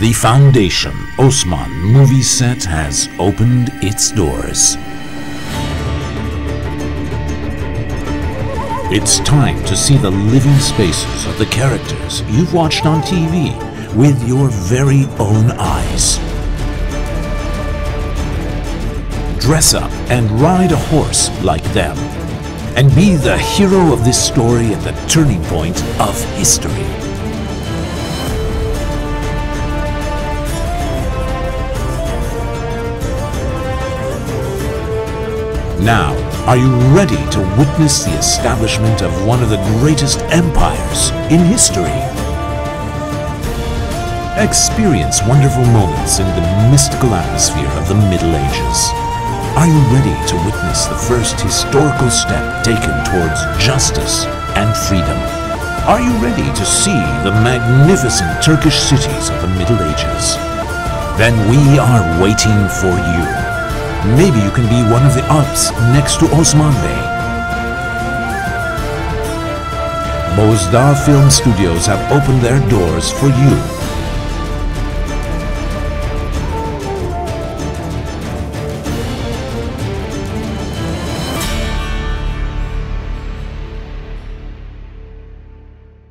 The Foundation Osman movie set has opened its doors. It's time to see the living spaces of the characters you've watched on TV with your very own eyes. Dress up and ride a horse like them, and be the hero of this story at the turning point of history. Now, are you ready to witness the establishment of one of the greatest empires in history? Experience wonderful moments in the mystical atmosphere of the Middle Ages. Are you ready to witness the first historical step taken towards justice and freedom? Are you ready to see the magnificent Turkish cities of the Middle Ages? Then we are waiting for you. Maybe you can be one of the ups next to Osman Bey. Bozdağ Film Studios have opened their doors for you.